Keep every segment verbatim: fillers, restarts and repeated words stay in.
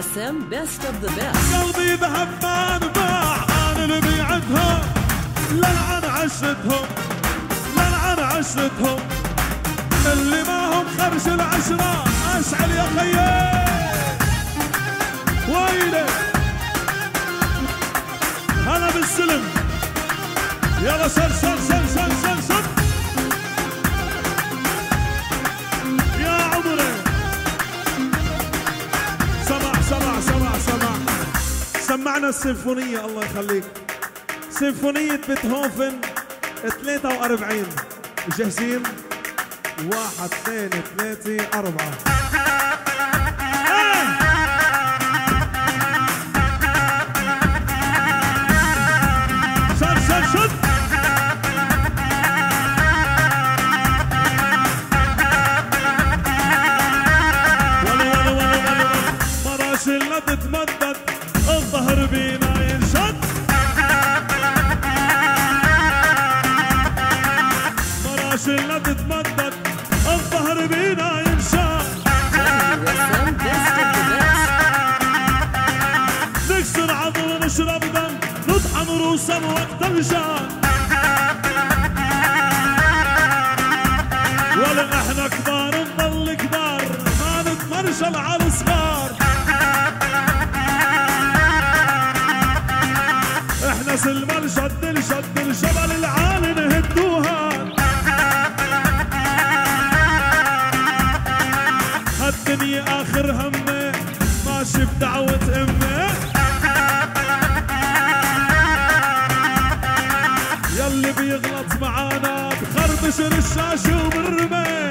إس إم best of the best. قلبي بهبان باع انا اللي بيعدهم للعن عشتهم للعن عشتهم اللي معهم خرش العشرة اشعل يا خيال ويلي هلا بالسلم يلا سر سر سر سر سر سر يا عمري سمع سمع سمع سمع سمعنا السيمفونية الله يخليك سيمفونية بيتهوفن ثلاثة وأربعين جاهزين واحد اثنين ثلاثة أربعة تتمدد الظهر بينا ينشد مراشل لا تتمدد الظهر بينا ينشد نكسر عظم ونشرب دم نطحن رؤوسهم وقت الجاد ولا احنا كبار نضل كبار ما نتمرشل على الصغار سلمى الجد الجد الجبل العالي نهدوها هالدنيا اخر همي ماشي بدعوة امي يلي بيغلط معانا بخربش الرشاشه وبنرمي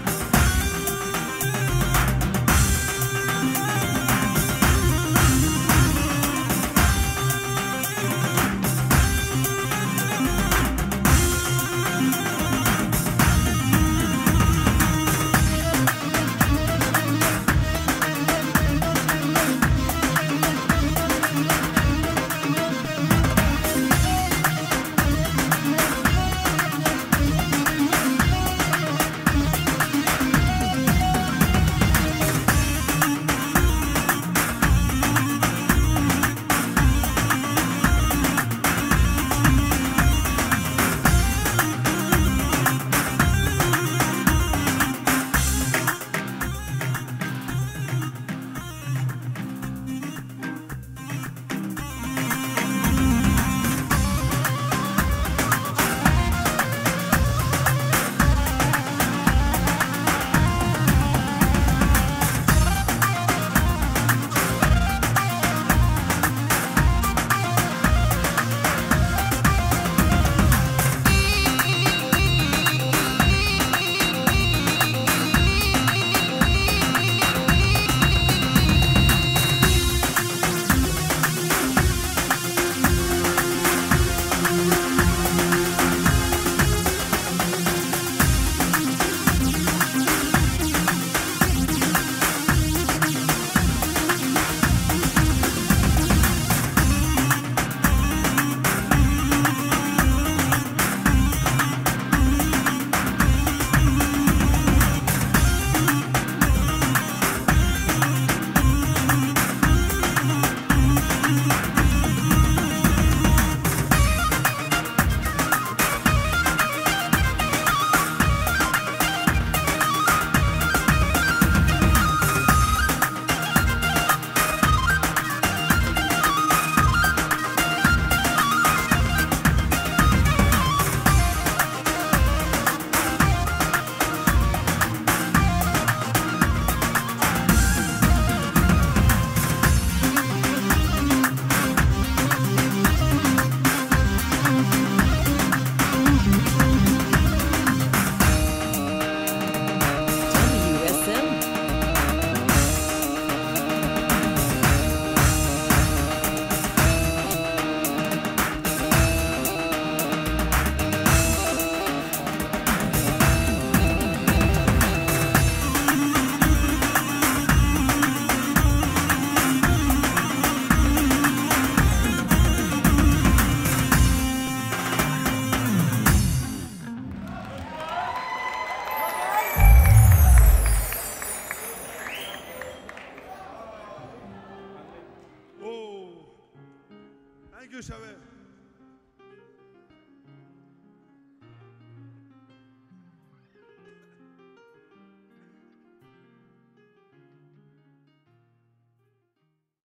يا شباب.